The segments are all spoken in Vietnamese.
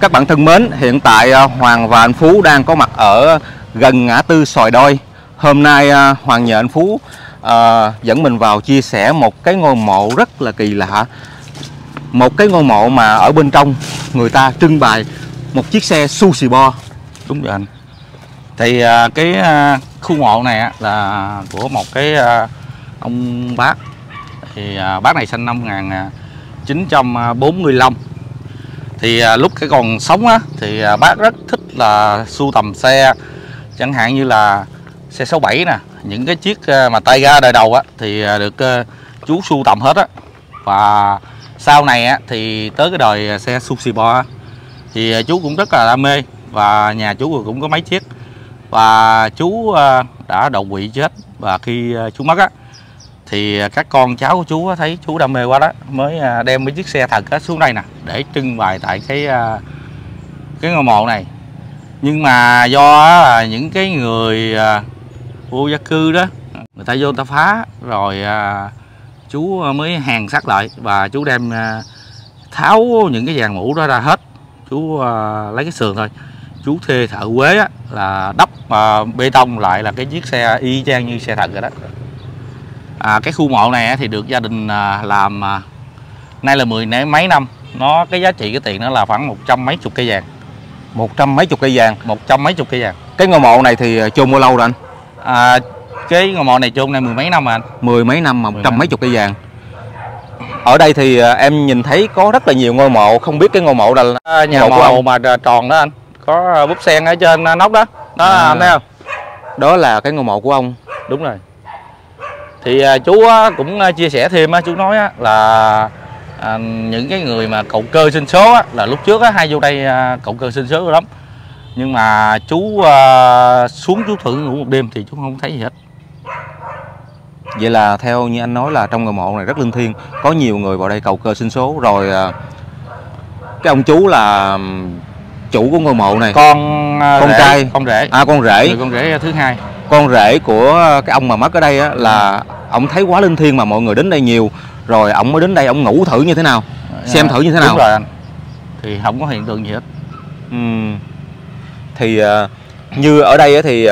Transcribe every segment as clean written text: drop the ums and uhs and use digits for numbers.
Các bạn thân mến, hiện tại Hoàng và anh Phú đang có mặt ở gần ngã tư Sòi Đôi. Hôm nay Hoàng nhờ anh Phú dẫn mình vào chia sẻ một cái ngôi mộ rất là kỳ lạ. Một cái ngôi mộ mà ở bên trong người ta trưng bày một chiếc xe Xipo. Đúng rồi anh. Thì cái khu mộ này là của một cái ông bác. Thì bác này sinh năm 1945. Thì lúc cái còn sống á, thì bác rất thích là sưu tầm xe, chẳng hạn như là xe 67 nè, những cái chiếc mà tay ga đời đầu á thì được chú sưu tầm hết á. Và sau này á thì tới cái đời xe Xipo thì chú cũng rất là đam mê, và nhà chú cũng có mấy chiếc. Và chú đã đột quỵ chết, và khi chú mất á thì các con cháu của chú thấy chú đam mê quá đó, mới đem mấy chiếc xe thật xuống đây nè để trưng bày tại cái ngôi mộ này. Nhưng mà do những cái người vô gia cư đó, người ta vô người ta phá rồi, chú mới hàn sát lại và chú đem tháo những cái dàn mũ đó ra hết. Chú lấy cái sườn thôi, chú thuê thợ Quế á, là đắp bê tông lại là cái chiếc xe y chang như xe thật rồi đó. Cái khu mộ này thì được gia đình làm nay là 10 mấy năm, nó cái giá trị cái tiền nó là khoảng 100 mấy chục cây vàng. 100 mấy chục cây vàng? 100 mấy chục cây vàng. Cái ngôi mộ này thì chôn bao lâu rồi anh? Cái ngôi mộ này chôn nay 10 mấy năm rồi anh. 10 mấy năm mà 100 mấy chục cây vàng. Ở đây thì em nhìn thấy có rất là nhiều ngôi mộ, không biết cái ngôi mộ là nhà mộ mà tròn đó anh, có búp sen ở trên nóc đó đó, anh thấy không? Đó là cái ngôi mộ của ông. Đúng rồi. Thì chú cũng chia sẻ thêm, chú nói là những cái người mà cậu cơ sinh số là lúc trước hay vô đây cậu cơ sinh số lắm. Nhưng mà chú xuống chú thử ngủ một đêm thì chú không thấy gì hết. Vậy là theo như anh nói là trong ngôi mộ này rất linh thiêng, có nhiều người vào đây cậu cơ sinh số. Rồi cái ông chú là chủ của ngôi mộ này, con rể thứ hai, con rể của cái ông mà mất ở đây á, là ông thấy quá linh thiêng mà mọi người đến đây nhiều, rồi ông mới đến đây ông ngủ thử như thế nào, xem thử như thế nào. Đúng rồi anh, thì không có hiện tượng gì hết. Thì như ở đây thì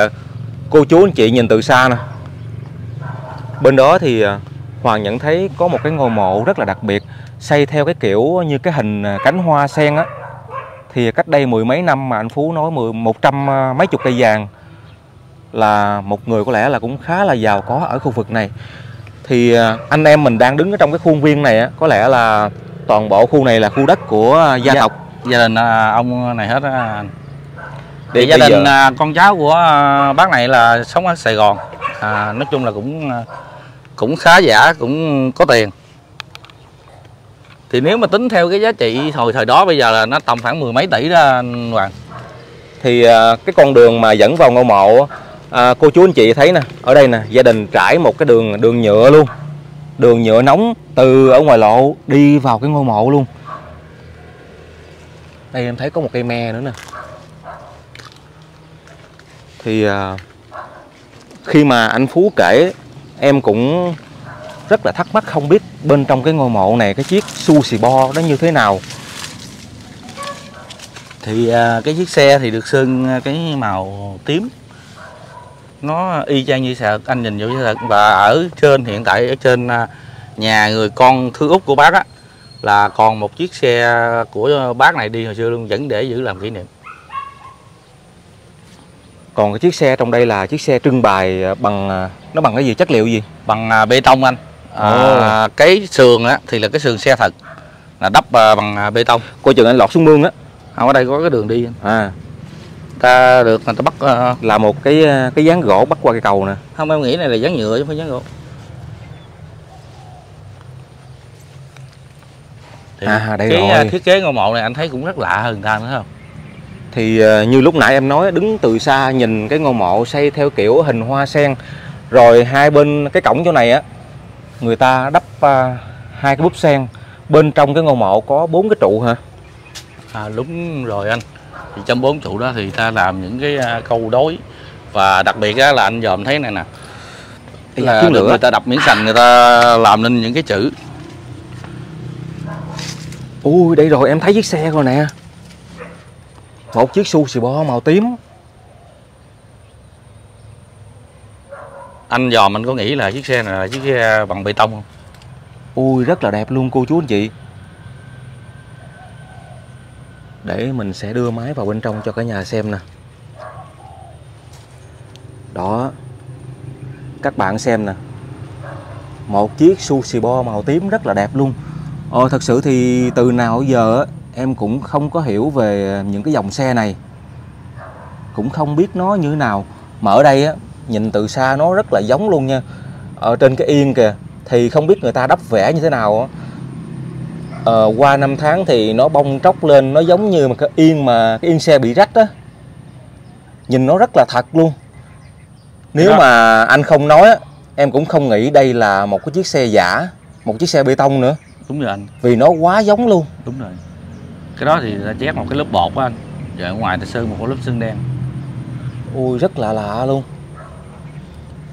cô chú anh chị nhìn từ xa nè, bên đó thì Hoàng nhận thấy có một cái ngôi mộ rất là đặc biệt, xây theo cái kiểu như cái hình cánh hoa sen á. Thì cách đây 10 mấy năm mà anh Phú nói 100 mấy chục cây vàng, là một người có lẽ là cũng khá là giàu có ở khu vực này. Thì anh em mình đang đứng ở trong cái khuôn viên này, có lẽ là toàn bộ khu này là khu đất của gia tộc, gia đình ông này hết á. Để gia đình con cháu của bác này là sống ở Sài Gòn, nói chung là cũng khá giả, cũng có tiền. Thì nếu mà tính theo cái giá trị thời đó bây giờ là nó tầm khoảng 10 mấy tỷ đó anh Hoàng. Thì cái con đường mà dẫn vào ngôi mộ, cô chú anh chị thấy nè, ở đây nè gia đình trải một cái đường nhựa luôn, đường nhựa nóng từ ở ngoài lộ đi vào cái ngôi mộ luôn. Đây em thấy có một cây me nữa nè. Thì khi mà anh Phú kể em cũng rất là thắc mắc, không biết bên trong cái ngôi mộ này cái chiếc Xipo đó như thế nào. Thì cái chiếc xe thì được sơn cái màu tím, nó y chang như xe thật, anh nhìn vô xe thật. Và ở trên hiện tại ở trên nhà người con thứ út của bác á là còn một chiếc xe của bác này đi hồi xưa luôn, vẫn để giữ làm kỷ niệm. Còn cái chiếc xe trong đây là chiếc xe trưng bày bằng, nó bằng cái gì, chất liệu gì? Bằng bê tông anh. Cái sườn á thì là cái sườn xe thật, là đắp bằng bê tông. Coi chừng anh lọt xuống mương á. Không, ở đây có cái đường đi anh. Ta được người ta bắt là một cái dáng gỗ bắt qua cây cầu nè. Không, em nghĩ này là dáng nhựa chứ không phải dáng gỗ. Thì đây cái rồi. Thiết kế ngôi mộ này anh thấy cũng rất lạ hơn ta nữa không? Thì như lúc nãy em nói, đứng từ xa nhìn cái ngôi mộ xây theo kiểu hình hoa sen. Rồi hai bên cái cổng chỗ này á, người ta đắp hai cái búp sen. Bên trong cái ngôi mộ có 4 cái trụ hả? Đúng rồi anh. Thì trong 4 trụ đó thì ta làm những cái câu đối. Và đặc biệt là anh dòm thấy này nè, là người ta đập miếng sành, người ta làm nên những cái chữ. Ui đây rồi, em thấy chiếc xe rồi nè. một chiếc Suzuki Xipo màu tím. Anh dòm anh có nghĩ là chiếc xe này là chiếc xe bằng bê tông không? Ui rất là đẹp luôn cô chú anh chị. Để mình sẽ đưa máy vào bên trong cho cả nhà xem nè. Đó, các bạn xem nè, một chiếc Suzuki Xipo màu tím rất là đẹp luôn. Thật sự thì từ nào giờ em cũng không có hiểu về những cái dòng xe này, cũng không biết nó như thế nào. Mà ở đây á, nhìn từ xa nó rất là giống luôn nha. Ở trên cái yên kìa, thì không biết người ta đắp vẽ như thế nào. Qua năm tháng thì nó bong tróc lên, nó giống như mà cái yên xe bị rách á. Nhìn nó rất là thật luôn. Nếu mà anh không nói á, em cũng không nghĩ đây là một cái chiếc xe giả, một chiếc xe bê tông nữa. Đúng rồi anh. Vì nó quá giống luôn. Đúng rồi. Cái đó thì ta chét một cái lớp bột á anh, rồi ở ngoài ta sơn một cái lớp sơn đen. Ui rất là lạ luôn.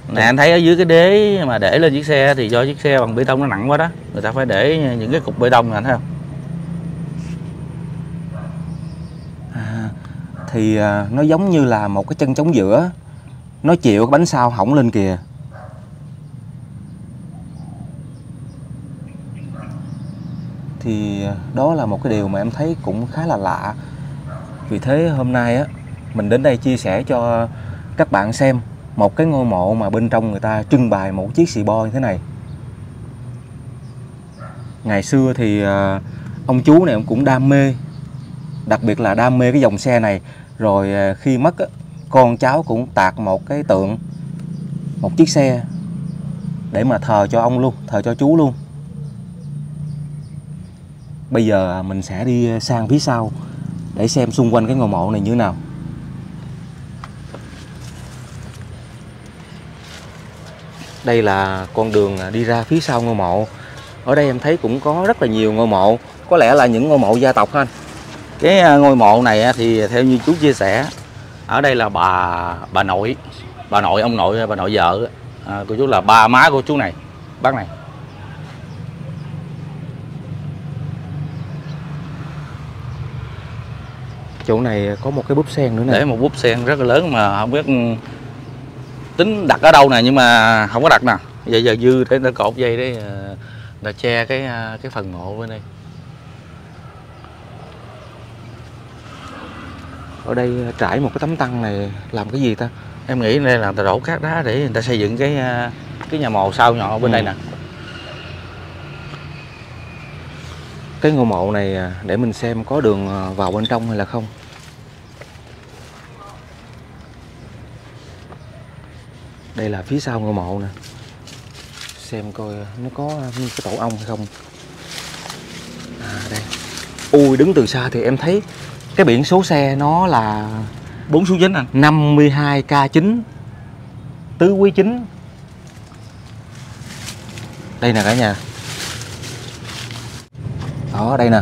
Nè anh thấy ở dưới cái đế mà để lên chiếc xe thì do chiếc xe bằng bê tông nó nặng quá đó, người ta phải để những cái cục bê tông này anh thấy không? Thì nó giống như là một cái chân chống giữa, nó chịu cái bánh sau hỏng lên kìa. Thì đó là một cái điều mà em thấy cũng khá là lạ. Vì thế hôm nay á, mình đến đây chia sẻ cho các bạn xem một cái ngôi mộ mà bên trong người ta trưng bày một chiếc Xipo như thế này. Ngày xưa thì ông chú này cũng đam mê, đặc biệt là đam mê cái dòng xe này. Rồi khi mất con cháu cũng tạc một cái tượng, một chiếc xe để mà thờ cho ông luôn, thờ cho chú luôn. Bây giờ mình sẽ đi sang phía sau để xem xung quanh cái ngôi mộ này như thế nào. Đây là con đường đi ra phía sau ngôi mộ. Ở đây em thấy cũng có rất là nhiều ngôi mộ, có lẽ là những ngôi mộ gia tộc ha anh. Cái ngôi mộ này thì theo như chú chia sẻ, ở đây là bà nội, ông nội, bà nội vợ của chú, là ba má của chú này, bác này. Chỗ này có một cái búp sen nữa nè. Để một búp sen rất là lớn mà không biết tính đặt ở đâu nè, nhưng mà không có đặt nè. Vậy giờ dư để nó cột dây đấy là che cái phần mộ bên đây. Ở đây trải một cái tấm tăng này làm cái gì ta? Em nghĩ đây là người ta đổ cát đá để người ta xây dựng cái nhà mồ sau nhỏ bên đây nè. Cái ngôi mộ này để mình xem có đường vào bên trong hay là không. Đây là phía sau ngôi mộ nè. Xem coi nó có cái tổ ong hay không. À đây. Ui đứng từ xa thì em thấy cái biển số xe nó là 4 số 9 anh. 52K9 Tứ Quý 9. Đây nè cả nhà. Đó đây nè.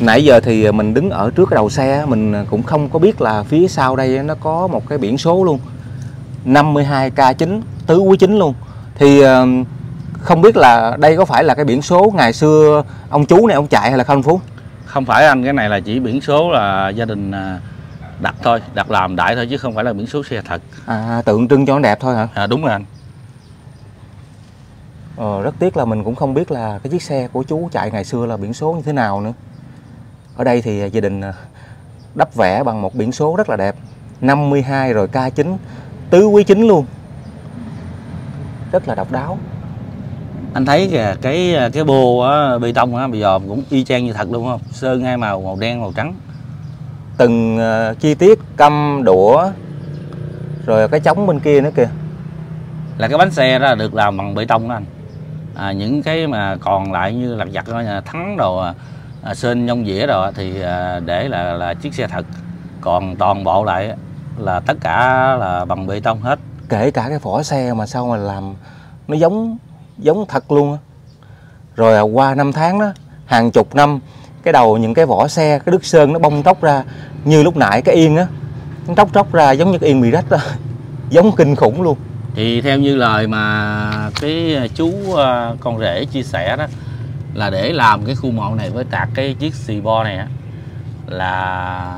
Nãy giờ thì mình đứng ở trước cái đầu xe, mình cũng không có biết là phía sau đây nó có một cái biển số luôn, 52K9 Tứ Quý 9 luôn. Thì không biết là đây có phải là cái biển số ngày xưa ông chú này ông chạy hay là không Phú? Không phải anh, cái này là chỉ biển số là gia đình đặt thôi, đặt làm đại thôi chứ không phải là biển số xe thật. À tượng trưng cho nó đẹp thôi hả? À đúng rồi anh. Rất tiếc là mình cũng không biết là cái chiếc xe của chú chạy ngày xưa là biển số như thế nào nữa. Ở đây thì gia đình đắp vẽ bằng một biển số rất là đẹp, 52 rồi K9 Tứ Quý 9 luôn. Rất là độc đáo. Anh thấy kìa, cái bô á, bê tông á, bây giờ cũng y chang như thật luôn, không? Sơn hai màu, màu đen, màu trắng. Từng chi tiết căm, đũa, rồi cái trống bên kia nữa kìa. Là cái bánh xe đó được làm bằng bê tông đó anh. Những cái mà còn lại như lặt vặt thắng đồ, sơn nhông dĩa đồ thì để là chiếc xe thật. Còn toàn bộ lại là tất cả là bằng bê tông hết. Kể cả cái vỏ xe mà sao mà làm nó giống thật luôn đó. Rồi qua năm tháng đó, hàng chục năm, cái đầu những cái vỏ xe, cái đứt sơn nó bong tróc ra. Như lúc nãy cái yên á, nó tróc ra giống như cái yên bị rách đó. Giống kinh khủng luôn. Thì theo như lời mà cái chú con rể chia sẻ đó, là để làm cái khu mộ này với tạc cái chiếc Xipo này á, là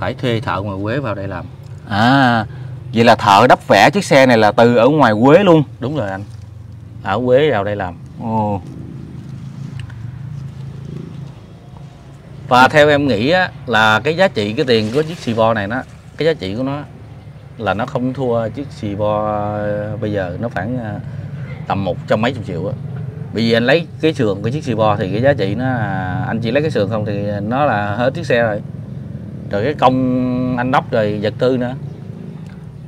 phải thuê thợ ngoài Quế vào đây làm. À, vậy là thợ đắp vẽ chiếc xe này là từ ở ngoài Quế luôn? Đúng rồi anh, ở Quế vào đây làm. Ồ. Và theo em nghĩ á, là cái giá trị, cái tiền của chiếc Xipo này nó, cái giá trị của nó là nó không thua chiếc Xipo bây giờ, nó khoảng tầm 100 mấy chục triệu á. Bởi vì anh lấy cái sườn của chiếc Xipo thì cái giá trị nó, anh chỉ lấy cái sườn không thì nó là hết chiếc xe rồi. Rồi cái công anh đắp rồi vật tư nữa.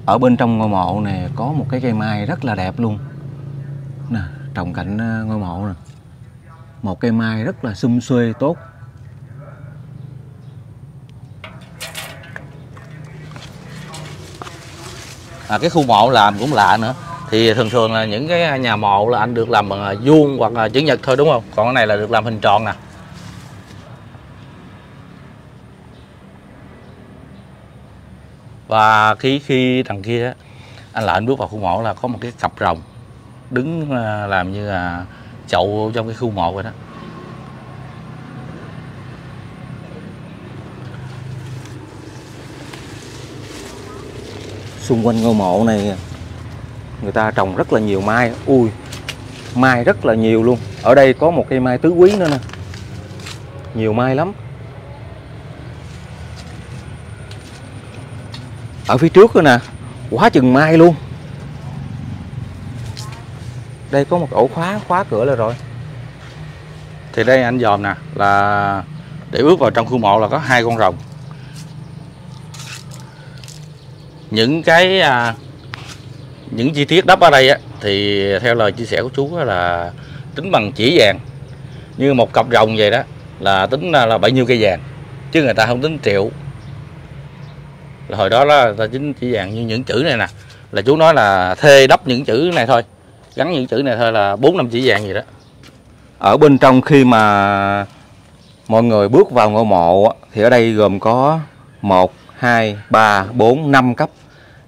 Ở bên trong ngôi mộ này có một cái cây mai rất là đẹp luôn nè, trồng cạnh ngôi mộ nè. Một cây mai rất là sum xuê tốt. À, cái khu mộ làm cũng lạ nữa. Thì thường thường là những cái nhà mộ là anh được làm bằng vuông hoặc là chữ nhật thôi đúng không? Còn cái này là được làm hình tròn nè. Và khi thằng kia anh lại anh bước vào khu mộ là có một cái cặp rồng đứng làm như là chậu trong cái khu mộ rồi đó. Xung quanh ngôi mộ này người ta trồng rất là nhiều mai. Ui, mai rất là nhiều luôn. Ở đây có một cây mai tứ quý nữa nè. Nhiều mai lắm. Ở phía trước nữa nè, quá chừng mai luôn. Đây có một ổ khóa cửa là rồi. Thì đây anh dòm nè, là để bước vào trong khu mộ là có hai con rồng. Những chi tiết đắp ở đây á, thì theo lời chia sẻ của chú á, là tính bằng chỉ vàng. Như một cặp rồng vậy đó là tính là bấy nhiêu cây vàng, chứ người ta không tính triệu. Là hồi đó là ta chính chỉ vàng. Như những chữ này nè, là chú nói là thê đắp những chữ này thôi, gắn những chữ này thôi là 4-5 chỉ vàng gì đó. Ở bên trong khi mà mọi người bước vào ngôi mộ thì ở đây gồm có 1, 2, 3, 4, 5 cấp.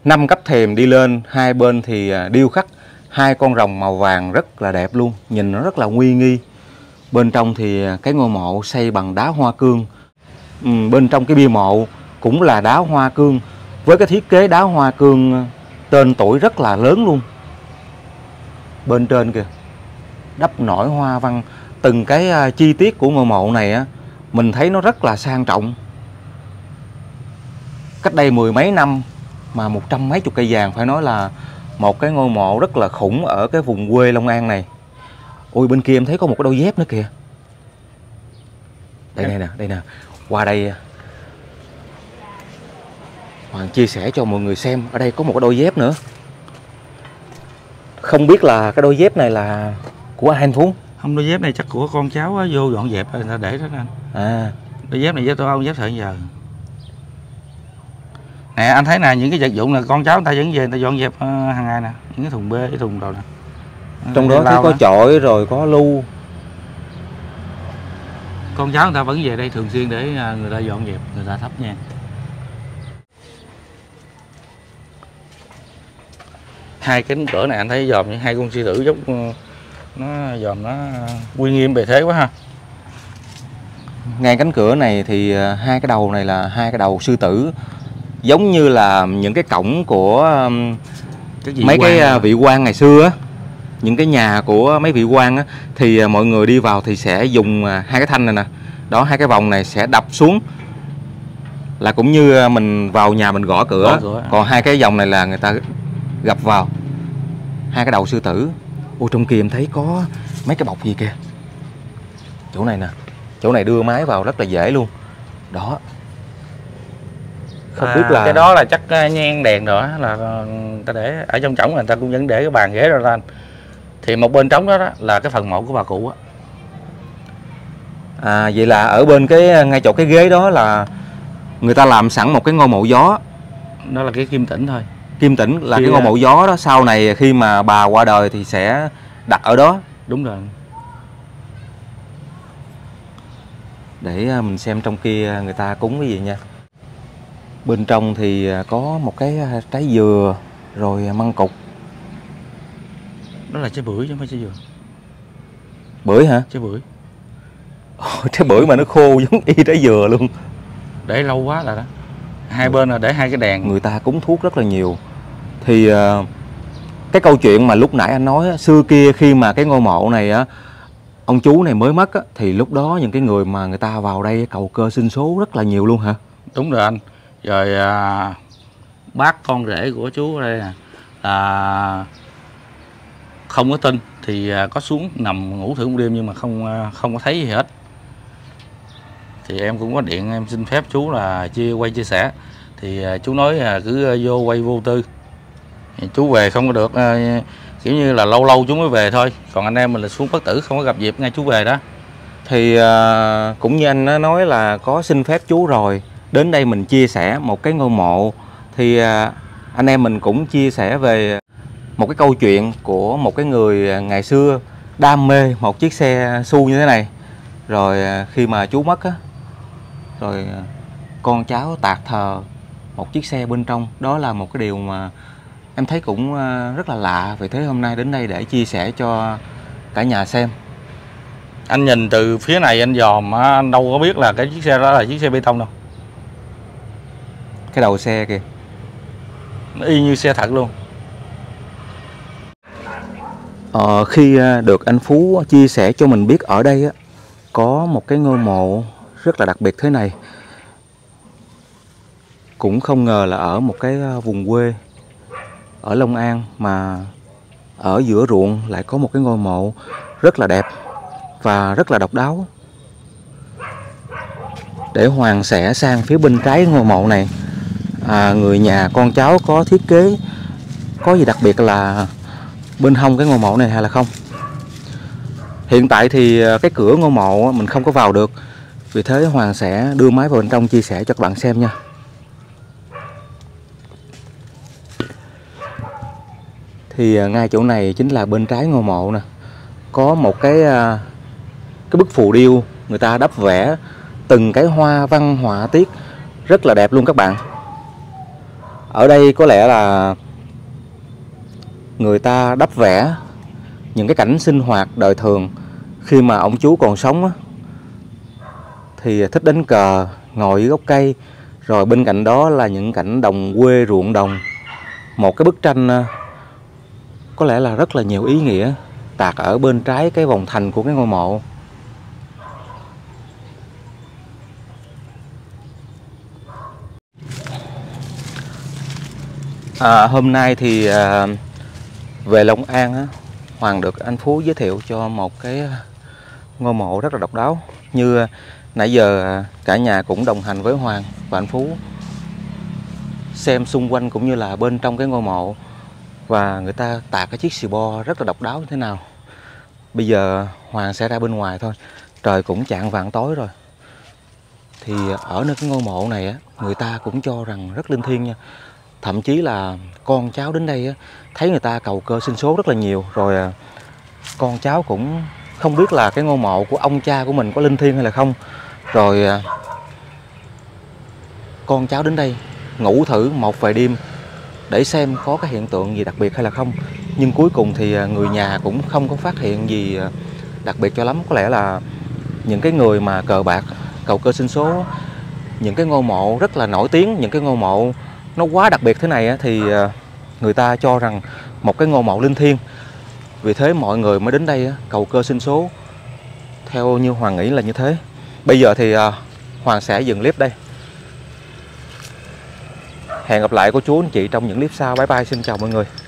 5 cấp thềm đi lên, hai bên thì điêu khắc hai con rồng màu vàng rất là đẹp luôn, nhìn nó rất là uy nghi. Bên trong thì cái ngôi mộ xây bằng đá hoa cương. Bên trong cái bia mộ cũng là đá hoa cương, với cái thiết kế đá hoa cương tên tuổi rất là lớn luôn. Bên trên kìa, đắp nổi hoa văn. Từng cái chi tiết của ngôi mộ này á, mình thấy nó rất là sang trọng. Cách đây 10 mấy năm mà 100 mấy chục cây vàng, phải nói là một cái ngôi mộ rất là khủng ở cái vùng quê Long An này. Ôi, bên kia em thấy có một cái đôi dép nữa kìa. Đây này nè, đây nè. Qua đây Hoàng chia sẻ cho mọi người xem, ở đây có một cái đôi dép nữa. Không biết là cái đôi dép này là của ai anh Phú? Không, đôi dép này chắc của con cháu á, vô dọn dẹp người ta để đó anh. À, đôi dép này với tôi không dép thời giờ. Nè anh thấy nè, những cái vật dụng là con cháu người ta vẫn về người ta dọn dẹp hàng ngày nè, những cái thùng bê, cái thùng đồ nè. Trong đó thấy có chổi rồi có lu. Con cháu người ta vẫn về đây thường xuyên để người ta dọn dẹp, người ta thắp nhang. Hai cánh cửa này anh thấy dòm những hai con sư tử giống, nó dòm nó uy nghiêm bề thế quá ha. Ngay cánh cửa này thì hai cái đầu này là hai cái đầu sư tử, giống như là những cái cổng của mấy cái vị quan ngày xưa á. Những cái nhà của mấy vị quan á, thì mọi người đi vào thì sẽ dùng hai cái thanh này nè, đó, hai cái vòng này sẽ đập xuống là cũng như mình vào nhà mình gõ cửa, còn hai cái vòng này là người ta gặp vào hai cái đầu sư tử. Ôi, trong kia em thấy có mấy cái bọc gì kìa. Chỗ này nè, chỗ này đưa máy vào rất là dễ luôn đó. Không biết là cái đó là chắc nhang đèn rồi, là người ta để ở trong trỏng, người ta cũng vẫn để cái bàn ghế rồi lên. Thì một bên trống đó, đó là cái phần mộ của bà cụ á. À, vậy là ở bên cái ngay chỗ cái ghế đó là người ta làm sẵn một cái ngôi mộ gió. Đó là cái kim tĩnh thôi. Kim tĩnh là cái ngôi mộ gió đó, sau này khi mà bà qua đời thì sẽ đặt ở đó. Đúng rồi. Để mình xem trong kia người ta cúng cái gì nha. Bên trong thì có một cái trái dừa rồi măng cục. Đó là trái bưởi chứ không phải trái dừa. Bưởi hả? Trái bưởi. Ồ, trái bưởi mà nó khô giống y trái dừa luôn. để lâu quá rồi đó. Hai bên là để hai cái đèn. Người ta cúng thuốc rất là nhiều. Thì cái câu chuyện mà lúc nãy anh nói, xưa kia khi mà cái ngôi mộ này á, ông chú này mới mất á, thì lúc đó những cái người mà người ta vào đây cầu cơ xin số rất là nhiều luôn hả? Đúng rồi anh. Rồi bác con rể của chú ở đây nè, không có tin thì có xuống nằm ngủ thử một đêm nhưng mà không có thấy gì hết. Thì em cũng có điện em xin phép chú là chia sẻ. Thì chú nói là cứ vô quay vô tư. Chú về không có được, kiểu như là lâu lâu chú mới về thôi. Còn anh em mình là xuống bất tử, không có gặp dịp ngay chú về đó. Thì cũng như anh nói là có xin phép chú rồi, đến đây mình chia sẻ một cái ngôi mộ. Thì anh em mình cũng chia sẻ về một cái câu chuyện của một cái người ngày xưa đam mê một chiếc xe SUV như thế này. Rồi khi mà chú mất á, rồi con cháu tạc thờ một chiếc xe bên trong. Đó là một cái điều mà em thấy cũng rất là lạ. Vì thế hôm nay đến đây để chia sẻ cho cả nhà xem. Anh nhìn từ phía này anh dòm, anh đâu có biết là cái chiếc xe đó là chiếc xe bê tông đâu. Cái đầu xe kìa, nó y như xe thật luôn. Khi được anh Phú chia sẻ cho mình biết ở đây á, có một cái ngôi mộ rất là đặc biệt thế này. Cũng không ngờ là ở một cái vùng quê ở Long An mà ở giữa ruộng lại có một cái ngôi mộ rất là đẹp và rất là độc đáo. Để hoàn sẽ sang phía bên trái ngôi mộ này, người nhà con cháu có thiết kế có gì đặc biệt là bên hông cái ngôi mộ này hay là không. Hiện tại thì cái cửa ngôi mộ mình không có vào được. Vì thế Hoàng sẽ đưa máy vào bên trong chia sẻ cho các bạn xem nha. Thì ngay chỗ này chính là bên trái ngôi mộ nè. Có một cái bức phù điêu người ta đắp vẽ từng cái hoa văn họa tiết rất là đẹp luôn các bạn. Ở đây có lẽ là người ta đắp vẽ những cái cảnh sinh hoạt đời thường. Khi mà ông chú còn sống á, thì thích đánh cờ, ngồi dưới gốc cây. Rồi bên cạnh đó là những cảnh đồng quê, ruộng đồng. Một cái bức tranh có lẽ là rất là nhiều ý nghĩa tạc ở bên trái cái vòng thành của cái ngôi mộ. Hôm nay thì về Long An á, Hoàng được anh Phú giới thiệu cho một cái ngôi mộ rất là độc đáo. Như nãy giờ cả nhà cũng đồng hành với Hoàng và anh Phú xem xung quanh cũng như là bên trong cái ngôi mộ và người ta tạc cái chiếc Xipo rất là độc đáo như thế nào. Bây giờ Hoàng sẽ ra bên ngoài thôi, trời cũng chạng vạng tối rồi. Thì ở nơi cái ngôi mộ này á, người ta cũng cho rằng rất linh thiêng nha. Thậm chí là con cháu đến đây á, thấy người ta cầu cơ sinh số rất là nhiều. Rồi con cháu cũng không biết là cái ngôi mộ của ông cha của mình có linh thiêng hay là không. Rồi con cháu đến đây ngủ thử một vài đêm để xem có cái hiện tượng gì đặc biệt hay là không. Nhưng cuối cùng thì người nhà cũng không có phát hiện gì đặc biệt cho lắm. Có lẽ là những cái người mà cờ bạc cầu cơ sinh số, những cái ngôi mộ rất là nổi tiếng, những cái ngôi mộ nó quá đặc biệt thế này thì người ta cho rằng một cái ngôi mộ linh thiêng. Vì thế mọi người mới đến đây cầu cơ sinh số, theo như Hoàng nghĩ là như thế. Bây giờ thì Hoàng sẽ dừng clip đây. Hẹn gặp lại cô chú anh chị trong những clip sau. Bye bye, xin chào mọi người.